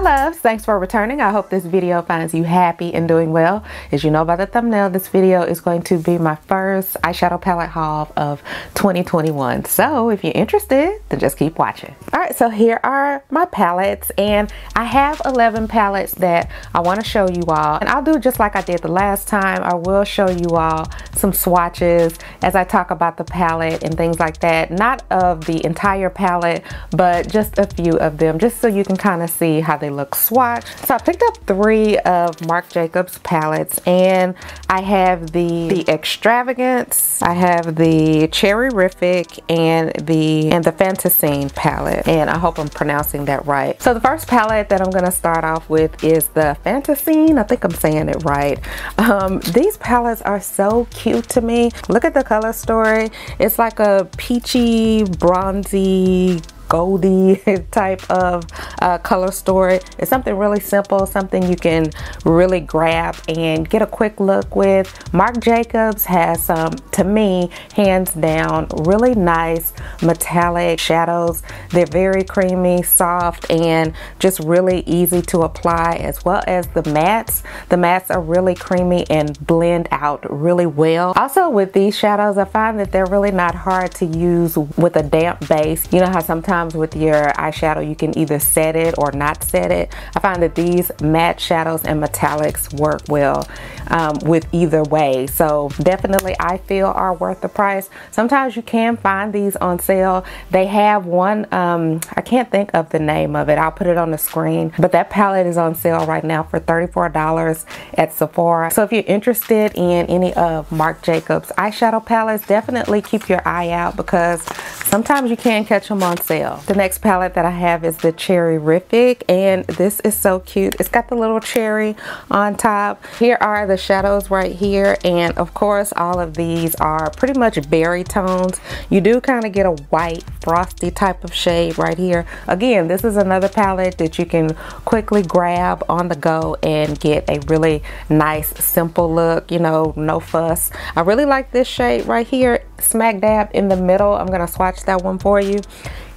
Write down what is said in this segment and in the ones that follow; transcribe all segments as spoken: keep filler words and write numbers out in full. My loves, thanks for returning. I hope this video finds you happy and doing well. As you know by the thumbnail, this video is going to be my first eyeshadow palette haul of twenty twenty-one. So if you're interested, then just keep watching. All right, so here are my palettes, and I have eleven palettes that I want to show you all. And I'll do just like I did the last time. I will show you all some swatches as I talk about the palette and things like that. Not of the entire palette, but just a few of them, just so you can kind of see how they look swatched. So I picked up three of Marc Jacobs palettes, and I have the, the Extravagance, I have the Cherry-rific, and the, and the Fantasine palette, and I hope I'm pronouncing that right. So the first palette that I'm gonna start off with is the Fantasine. I think I'm saying it right. Um, these palettes are so cute to me. Look at the color story. It's like a peachy, bronzy, goldy type of uh, color story. It's something really simple, something you can really grab and get a quick look with. Marc Jacobs has some, um, to me, hands down, really nice metallic shadows. They're very creamy, soft, and just really easy to apply, as well as the mattes. The mattes are really creamy and blend out really well. Also with these shadows, I find that they're really not hard to use with a damp base. You know how sometimes with your eyeshadow you can either set it or not set it. I find that these matte shadows and metallics work well um, with either way. So definitely I feel are worth the price. Sometimes you can find these on sale. They have one, um, I can't think of the name of it. I'll put it on the screen, but that palette is on sale right now for thirty-four dollars at Sephora. So if you're interested in any of Marc Jacobs eyeshadow palettes, definitely keep your eye out, because sometimes you can catch them on sale. The next palette that I have is the Cherry-rific, and this is so cute. It's got the little cherry on top. Here are the shadows right here, and of course all of these are pretty much berry tones. You do kind of get a white frosty type of shade right here. Again, this is another palette that you can quickly grab on the go and get a really nice simple look, you know, no fuss. I really like this shade right here, smack dab in the middle. I'm gonna swatch that one for you.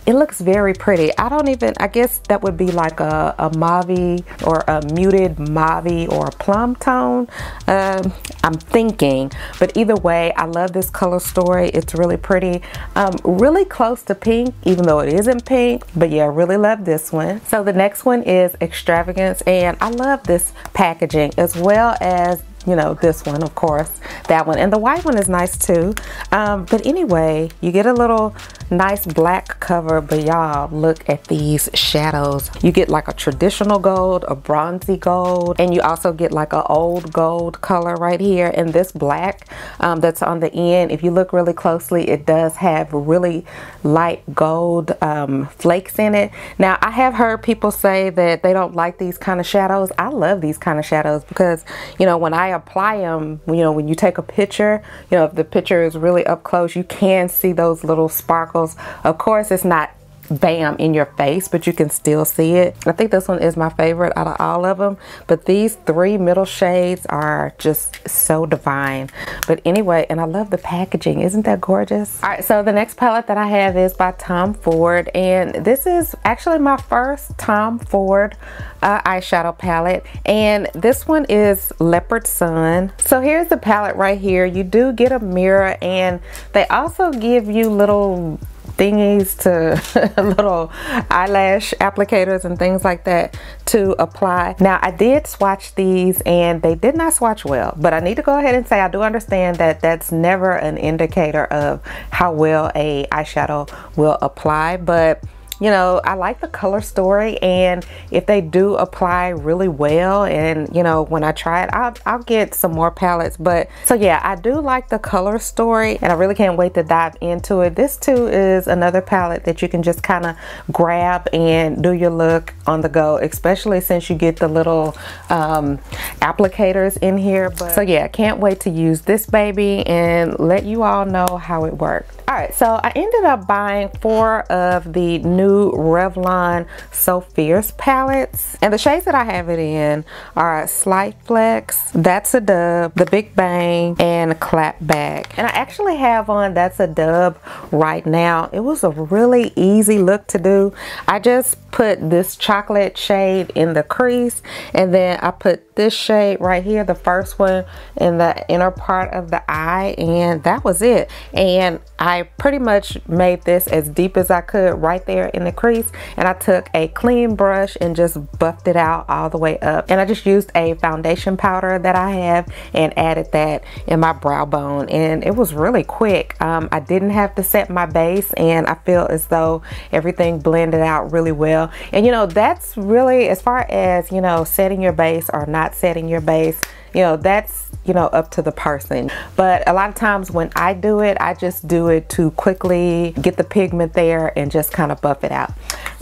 It looks very pretty. I don't even, I guess that would be like a, a mauve or a muted mauve or a plum tone, um, I'm thinking. But either way, I love this color story. It's really pretty. Um, really close to pink, even though it isn't pink. But yeah, I really love this one. So the next one is Extravagance, and I love this packaging as well as, you know, this one, of course, that one, and the white one is nice too. Um, but anyway, you get a little nice black cover, but y'all look at these shadows. You get like a traditional gold, a bronzy gold, and you also get like an old gold color right here. And this black um, that's on the end, if you look really closely, it does have really light gold um, flakes in it. Now, I have heard people say that they don't like these kind of shadows. I love these kind of shadows because, you know, when I apply them, you know, when you take a picture, you know, if the picture is really up close, you can see those little sparkles. Of course, it's not bam in your face, but you can still see it. I think this one is my favorite out of all of them, but these three middle shades are just so divine. But anyway, and I love the packaging. Isn't that gorgeous? All right, so the next palette that I have is by Tom Ford, and this is actually my first Tom Ford uh, eyeshadow palette, and this one is Leopard Sun. So here's the palette right here. You do get a mirror, and they also give you little thingies to little eyelash applicators and things like that to apply. Now, I did swatch these and they did not swatch well, but I need to go ahead and say I do understand that that's never an indicator of how well a eyeshadow will apply, but you know, I like the color story, and if they do apply really well, and you know, when I try it, I'll, I'll get some more palettes. But so yeah, I do like the color story, and I really can't wait to dive into it. This too is another palette that you can just kind of grab and do your look on the go, especially since you get the little um, applicators in here. But so yeah, I can't wait to use this baby and let you all know how it worked. All right, so I ended up buying four of the new Revlon So Fierce palettes, and the shades that I have it in are Slight Flex, That's a Dub, The Big Bang, and Clap Back. And I actually have on That's a Dub right now. It was a really easy look to do. I just put this chocolate shade in the crease, and then I put this shade right here, the first one, in the inner part of the eye, and that was it. And I pretty much made this as deep as I could right there in the crease, and I took a clean brush and just buffed it out all the way up, and I just used a foundation powder that I have and added that in my brow bone, and it was really quick. um, I didn't have to set my base, and I feel as though everything blended out really well. And you know, that's really, as far as, you know, setting your base or not setting your base, you know, that's, you know, up to the person. But a lot of times when I do it, I just do it to quickly get the pigment there and just kind of buff it out.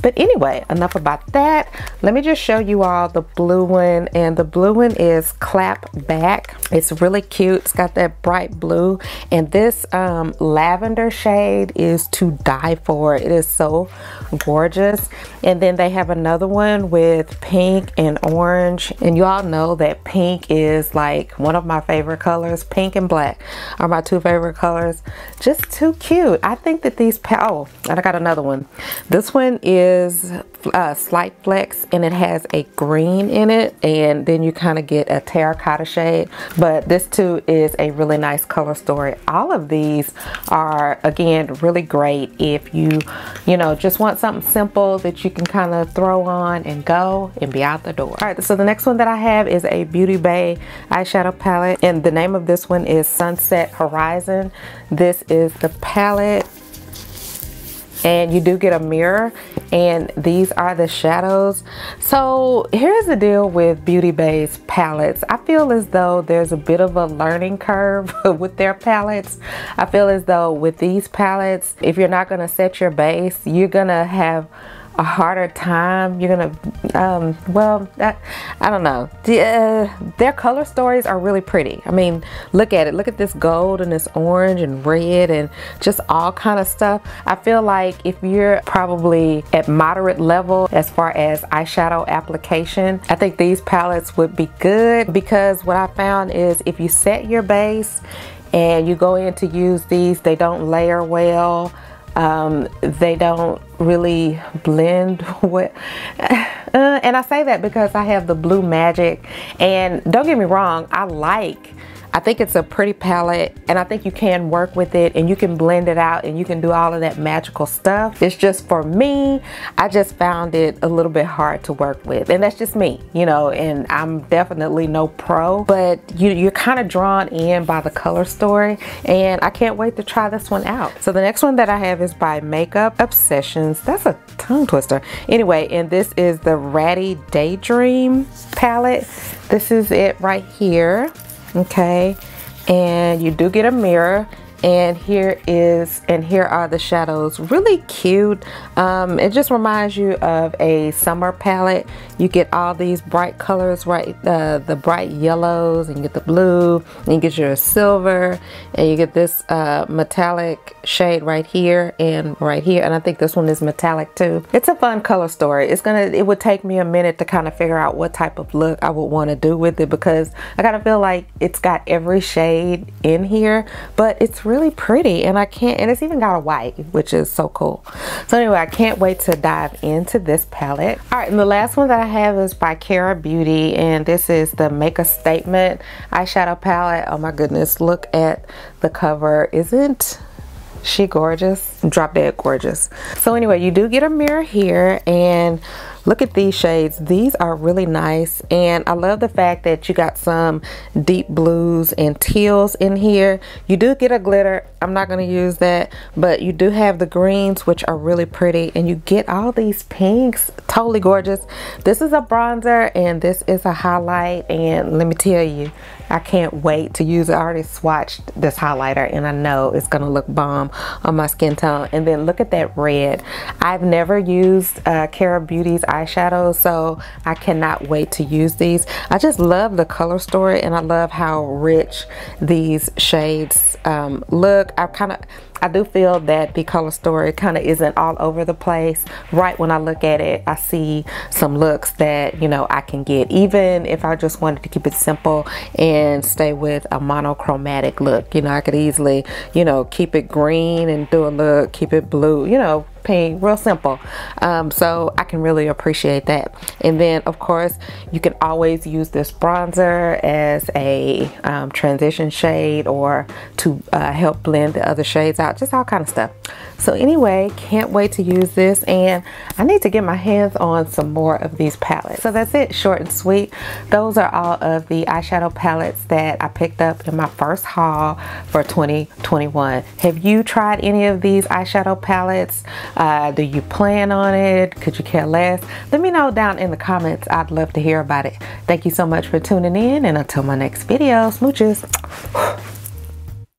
But anyway, enough about that. Let me just show you all the blue one, and the blue one is Clap Back. It's really cute. It's got that bright blue, and this um, lavender shade is to die for. It is so gorgeous. And then they have another one with pink and orange, and you all know that pink is like one of my favorite colors. Pink and black are my two favorite colors. Just too cute. I think that these, oh, and I got another one. This one is is uh, Slight Flex, and it has a green in it, and then you kind of get a terracotta shade. But this too is a really nice color story. All of these are, again, really great if you you know just want something simple that you can kind of throw on and go and be out the door. All right, so the next one that I have is a Beauty Bay eyeshadow palette, and the name of this one is Sunset Horizon. This is the palette, and you do get a mirror, and these are the shadows. So here's the deal with Beauty Bay's palettes. I feel as though there's a bit of a learning curve with their palettes. I feel as though with these palettes, if you're not gonna set your base, you're gonna have a harder time. You're gonna um well I, I don't know, the, uh, their color stories are really pretty. I mean, look at it. Look at this gold and this orange and red and just all kind of stuff. I feel like if you're probably at moderate level as far as eyeshadow application, I think these palettes would be good, because what I found is if you set your base and you go in to use these, they don't layer well. Um, they don't really blend with, uh, and I say that because I have the Blue Magic, and don't get me wrong, I like, I think it's a pretty palette, and I think you can work with it and you can blend it out and you can do all of that magical stuff. It's just, for me, I just found it a little bit hard to work with, and that's just me, you know, and I'm definitely no pro, but you, you're kind of drawn in by the color story, and I can't wait to try this one out. So the next one that I have is by Makeup Obsessions. That's a tongue twister. Anyway, and this is the Rady Daydream palette. This is it right here. Okay, and you do get a mirror, and here is and here are the shadows. Really cute. Um, it just reminds you of a summer palette. You get all these bright colors, right? Uh, the bright yellows, and you get the blue, and you get your silver, and you get this uh, metallic shade right here and right here, and I think this one is metallic too. It's a fun color story. It's gonna it would take me a minute to kind of figure out what type of look I would want to do with it, because I kind of feel like it's got every shade in here, but it's really pretty, and I can't and it's even got a white, which is so cool. So anyway, I can't wait to dive into this palette. All right, and the last one that I have is by Kara Beauty, and this is the Make a Statement eyeshadow palette. Oh my goodness, look at the cover. Isn't she gorgeous? Drop dead gorgeous. So anyway, you do get a mirror here, and look at these shades. These are really nice, and I love the fact that you got some deep blues and teals in here. You do get a glitter. I'm not going to use that, but you do have the greens, which are really pretty, and you get all these pinks. Totally gorgeous. This is a bronzer, and this is a highlight, and let me tell you, I can't wait to use it. I already swatched this highlighter, and I know it's going to look bomb on my skin tone. And then look at that red. I've never used uh, Kara Beauty's eye eyeshadows, so I cannot wait to use these. I just love the color story, and I love how rich these shades um, look. I kind of I do feel that the color story kind of isn't all over the place. Right when I look at it, I see some looks that, you know, I can get. Even if I just wanted to keep it simple and stay with a monochromatic look, you know, I could easily, you know, keep it green and do a look, keep it blue, you know, pink, real simple. Um, so I can really appreciate that. And then of course you can always use this bronzer as a um, transition shade or to uh, help blend the other shades out, just all kind of stuff. So anyway, can't wait to use this, and I need to get my hands on some more of these palettes. So that's it, short and sweet. Those are all of the eyeshadow palettes that I picked up in my first haul for twenty twenty-one. Have you tried any of these eyeshadow palettes? Uh, do you plan on it? Could you care less? Let me know down in the comments. I'd love to hear about it. Thank you so much for tuning in, and until my next video, smooches.